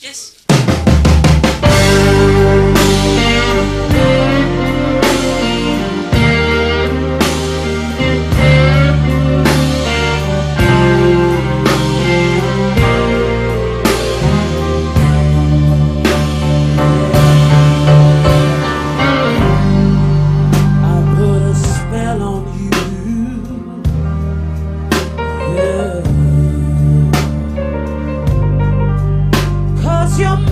Yes. Your